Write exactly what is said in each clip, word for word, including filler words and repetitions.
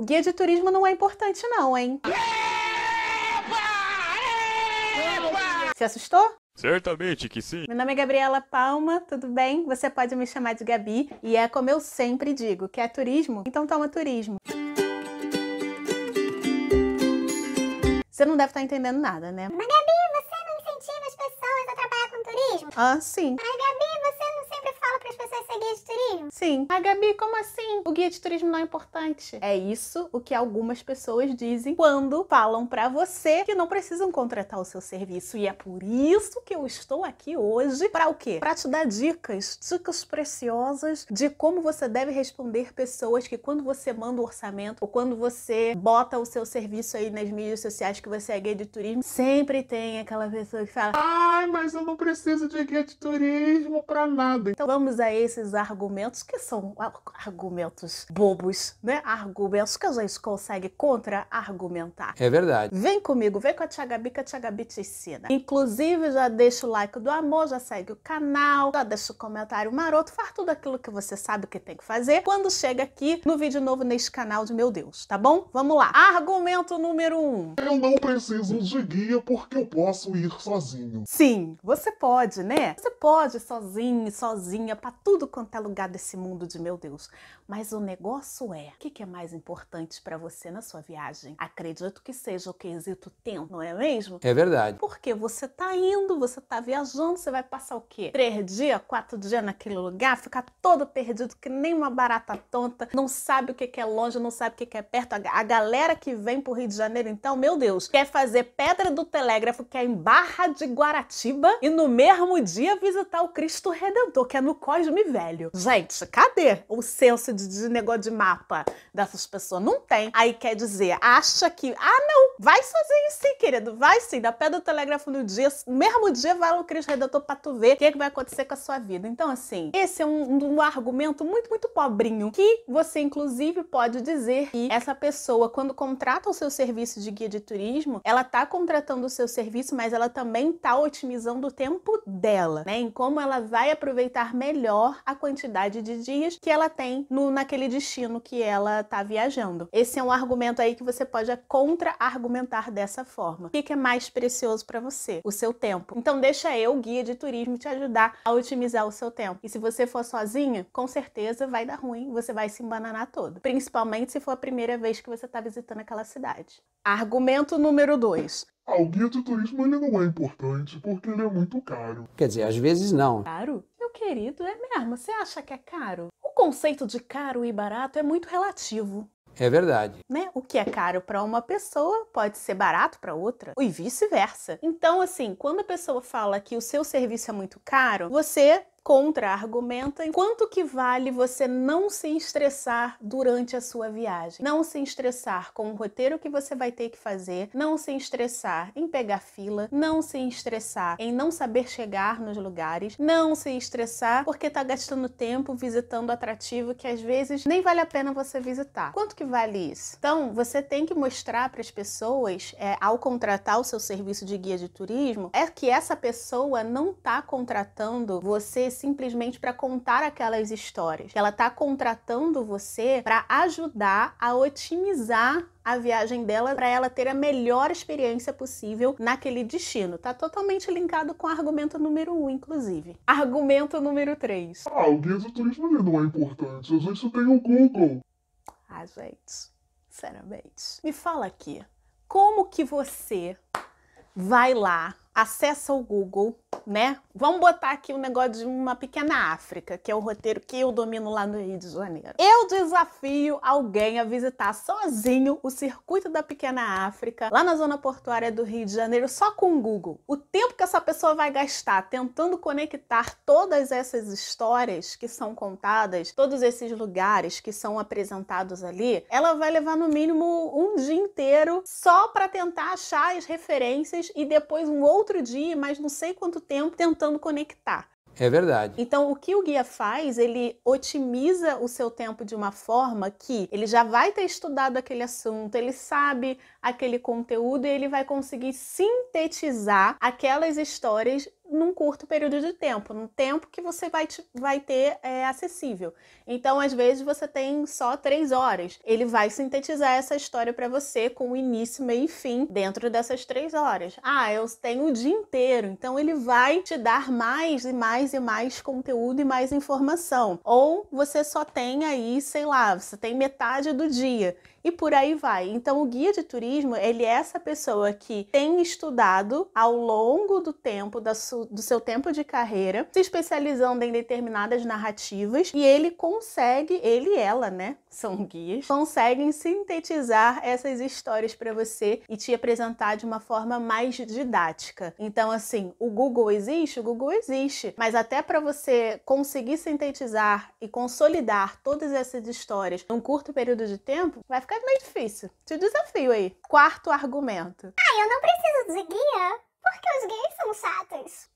O guia de turismo não é importante não, hein? Eba! Eba! Se assustou? Certamente que sim. Meu nome é Gabriela Palma, tudo bem? Você pode me chamar de Gabi. E é como eu sempre digo, quer turismo? Então toma turismo. Você não deve estar entendendo nada, né? Mas Gabi, você não incentiva as pessoas a trabalhar com turismo? Ah, sim. Mas Gabi, você não sempre fala para as pessoas ser guia de turismo? Sim. Mas Gabi, como assim? O guia de turismo não é importante? É isso o que algumas pessoas dizem quando falam para você que não precisam contratar o seu serviço. E é por isso que eu estou aqui hoje para o quê? Para te dar dicas, dicas preciosas de como você deve responder pessoas que quando você manda o orçamento ou quando você bota o seu serviço aí nas mídias sociais que você é guia de turismo, sempre tem aquela pessoa que fala: ai, mas eu não preciso de guia de turismo pra nada. Então vamos a esses argumentos que são argumentos bobos, né? Argumentos que a gente consegue contra-argumentar. É verdade. Vem comigo, vem com a Tia Gabi, que a Tia Gabi te ensina. Inclusive, já deixa o like do amor, já segue o canal, já deixa o comentário maroto, faz tudo aquilo que você sabe que tem que fazer quando chega aqui no vídeo novo neste canal de meu Deus, tá bom? Vamos lá. Argumento número um. Eu não preciso de guia porque eu posso ir sozinho. Sim, você pode, né? Você pode ir sozinho, sozinha, pra tudo quanto é lugar desse mundo de meu Deus. Mas o negócio é, o que, que é mais importante pra você na sua viagem? Acredito que seja o quesito tempo, não é mesmo? É verdade. Porque você tá indo, você tá viajando, você vai passar o quê? Três dias, quatro dias naquele lugar, ficar todo perdido, que nem uma barata tonta, não sabe o que, que é longe, não sabe o que, que é perto. A galera que vem pro Rio de Janeiro, então, meu Deus, quer fazer Pedra do Telégrafo, que é em Barra de Guaratiba, e no mesmo dia visitar o Cristo Redentor, que é no Cosme Velho. Gente, cadê o senso de, de negócio de mapa dessas pessoas? Não tem. Aí quer dizer, acha que... Ah, não! Vai sozinho sim, querido. Vai sim. Da Pedra do Telégrafo no dia, no mesmo dia vai ao Cristo Redentor pra tu ver o que, é que vai acontecer com a sua vida. Então, assim, esse é um, um argumento muito, muito pobrinho, que você, inclusive, pode dizer que essa pessoa, quando contrata o seu serviço de guia de turismo, ela tá contratando o seu serviço, mas ela também tá otimizando o tempo dela, né? Em como ela vai aproveitar melhor a quantidade de dias que ela tem no, naquele destino que ela tá viajando. Esse é um argumento aí que você pode contra-argumentar dessa forma. O que, que é mais precioso para você? O seu tempo. Então deixa eu, guia de turismo, te ajudar a otimizar o seu tempo. E se você for sozinha, com certeza vai dar ruim, você vai se embananar todo. Principalmente se for a primeira vez que você tá visitando aquela cidade. Argumento número dois. Ah, o guia de turismo ele não é importante porque ele é muito caro. Quer dizer, às vezes não. Caro? Meu querido, é mesmo? Você acha que é caro? O conceito de caro e barato é muito relativo. É verdade. Né? O que é caro para uma pessoa pode ser barato para outra, e vice-versa. Então, assim, quando a pessoa fala que o seu serviço é muito caro, você contra-argumenta em quanto que vale você não se estressar durante a sua viagem. Não se estressar com o roteiro que você vai ter que fazer, não se estressar em pegar fila, não se estressar em não saber chegar nos lugares, não se estressar porque tá gastando tempo visitando atrativo que às vezes nem vale a pena você visitar. Quanto que vale isso? Então, você tem que mostrar para as pessoas, é, ao contratar o seu serviço de guia de turismo, é que essa pessoa não tá contratando você simplesmente para contar aquelas histórias. Ela tá contratando você para ajudar a otimizar a viagem dela para ela ter a melhor experiência possível naquele destino. Tá totalmente linkado com o argumento número um, inclusive. Argumento número três. Ah, o guia de turismo não é importante. A gente tem o Google. Ah, gente. Sinceramente. Me fala aqui. Como que você vai lá, acessa o Google, né? Vamos botar aqui um negócio de uma pequena África, que é o roteiro que eu domino lá no Rio de Janeiro. Eu desafio alguém a visitar sozinho o Circuito da Pequena África, lá na zona portuária do Rio de Janeiro, só com o Google. O tempo que essa pessoa vai gastar tentando conectar todas essas histórias que são contadas, todos esses lugares que são apresentados ali, ela vai levar no mínimo um dia inteiro só para tentar achar as referências e depois um outro outro dia, mas não sei quanto tempo, tentando conectar. É verdade. Então, o que o guia faz, ele otimiza o seu tempo de uma forma que ele já vai ter estudado aquele assunto, ele sabe aquele conteúdo e ele vai conseguir sintetizar aquelas histórias num curto período de tempo, num tempo que você vai, te, vai ter é, acessível. Então, às vezes, você tem só três horas. Ele vai sintetizar essa história para você com o início, meio e fim dentro dessas três horas. Ah, eu tenho o dia inteiro. Então, ele vai te dar mais e mais e mais conteúdo e mais informação. Ou você só tem aí, sei lá, você tem metade do dia. E por aí vai. Então, o guia de turismo, ele é essa pessoa que tem estudado ao longo do tempo, da sua, do seu tempo de carreira, se especializando em determinadas narrativas, e ele consegue, ele e ela, né, são guias, conseguem sintetizar essas histórias para você e te apresentar de uma forma mais didática. Então, assim, o Google existe? O Google existe, mas até para você conseguir sintetizar e consolidar todas essas histórias num curto período de tempo, vai ficar É meio difícil. Te desafio aí. Quarto argumento. Ah, eu não preciso de guia, porque os gays são chatos.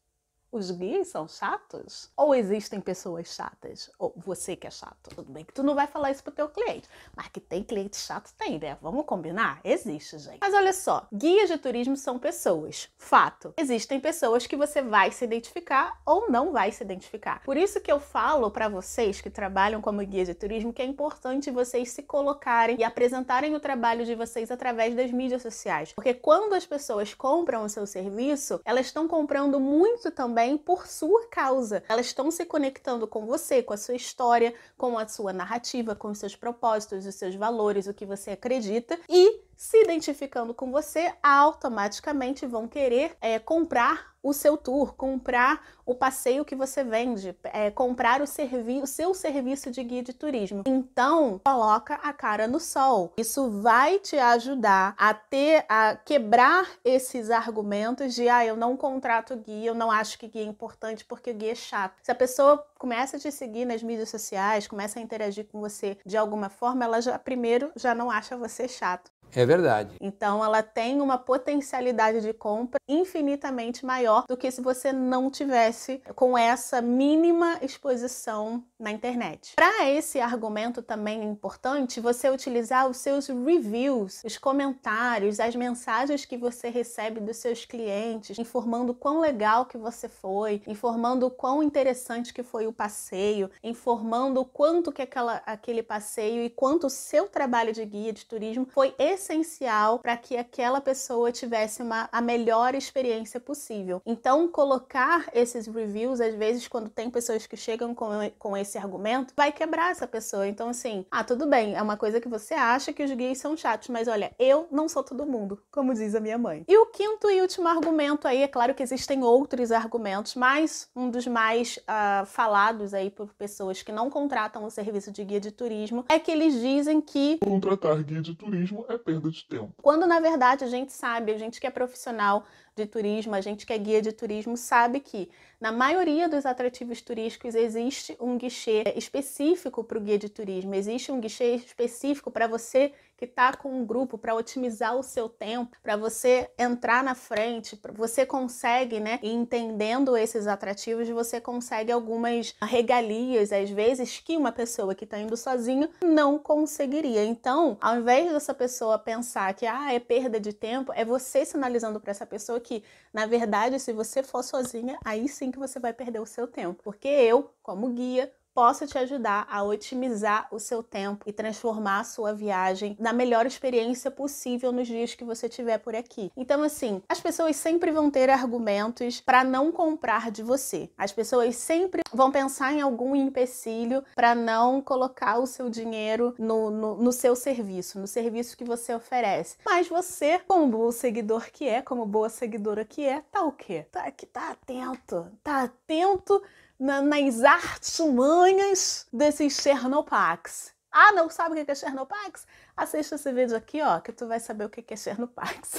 Os gays são chatos? Ou existem pessoas chatas? Ou você que é chato. Tudo bem que tu não vai falar isso pro teu cliente, mas que tem cliente chato, tem, né? Vamos combinar? Existe, gente. Mas olha só, guias de turismo são pessoas. Fato. Existem pessoas que você vai se identificar ou não vai se identificar. Por isso que eu falo pra vocês que trabalham como guia de turismo que é importante vocês se colocarem e apresentarem o trabalho de vocês através das mídias sociais. Porque quando as pessoas compram o seu serviço, elas estão comprando muito também por sua causa. Elas estão se conectando com você, com a sua história, com a sua narrativa, com os seus propósitos, os seus valores, o que você acredita, e se identificando com você, automaticamente vão querer é, comprar o seu tour, comprar o passeio que você vende, é, comprar o, servi o seu serviço de guia de turismo. Então, coloca a cara no sol. Isso vai te ajudar a ter, a quebrar esses argumentos de, ah, eu não contrato guia, eu não acho que guia é importante porque o guia é chato. Se a pessoa começa a te seguir nas mídias sociais, começa a interagir com você de alguma forma, ela já, primeiro, já não acha você chato. É verdade. Então ela tem uma potencialidade de compra infinitamente maior do que se você não tivesse com essa mínima exposição na internet. Para esse argumento também é importante você utilizar os seus reviews, os comentários, as mensagens que você recebe dos seus clientes, informando quão legal que você foi, informando quão interessante que foi o passeio, informando quanto que aquela, aquele passeio e quanto o seu trabalho de guia de turismo foi excelente, essencial para que aquela pessoa tivesse uma, a melhor experiência possível. Então, colocar esses reviews, às vezes, quando tem pessoas que chegam com, com esse argumento, vai quebrar essa pessoa. Então, assim, ah, tudo bem, é uma coisa que você acha que os gays são chatos, mas olha, eu não sou todo mundo, como diz a minha mãe. E o quinto e último argumento aí, é claro que existem outros argumentos, mas um dos mais uh, falados aí por pessoas que não contratam o serviço de guia de turismo, é que eles dizem que contratar guia de turismo é perda de tempo. Quando na verdade a gente sabe, a gente que é profissional de turismo, a gente que é guia de turismo sabe que na maioria dos atrativos turísticos existe um guichê específico para o guia de turismo, existe um guichê específico para você que está com um grupo, para otimizar o seu tempo, para você entrar na frente, você consegue, né, entendendo esses atrativos, você consegue algumas regalias, às vezes, que uma pessoa que está indo sozinha não conseguiria. Então, ao invés dessa pessoa pensar que, ah, é perda de tempo, é você sinalizando para essa pessoa que, na verdade, se você for sozinha, aí sim que você vai perder o seu tempo. Porque eu, como guia, posso te ajudar a otimizar o seu tempo e transformar a sua viagem na melhor experiência possível nos dias que você tiver por aqui. Então, assim, as pessoas sempre vão ter argumentos para não comprar de você. As pessoas sempre vão pensar em algum empecilho para não colocar o seu dinheiro no, no, no seu serviço, no serviço que você oferece. Mas você, como bom seguidor que é, como boa seguidora que é, tá o quê? Tá, tá atento, tá atento nas artimanhas desses Chernopax. Ah, não sabe o que é Chernopax? Assista esse vídeo aqui, ó, que tu vai saber o que é Chernopax.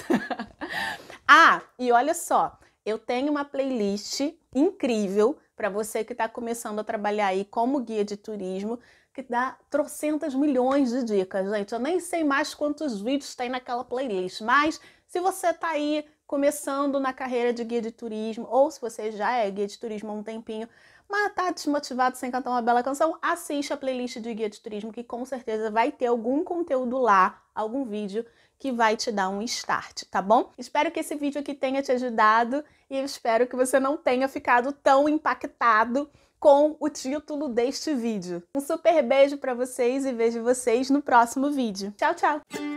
Ah, e olha só, eu tenho uma playlist incrível para você que está começando a trabalhar aí como guia de turismo, que dá trocentas milhões de dicas, gente. Eu nem sei mais quantos vídeos tem naquela playlist, mas se você tá aí começando na carreira de guia de turismo, ou se você já é guia de turismo há um tempinho, mas tá desmotivado sem cantar uma bela canção, assiste a playlist de guia de turismo, que com certeza vai ter algum conteúdo lá algum vídeo que vai te dar um start, tá bom? Espero que esse vídeo aqui tenha te ajudado e eu espero que você não tenha ficado tão impactado com o título deste vídeo. Um super beijo para vocês e vejo vocês no próximo vídeo. Tchau, tchau!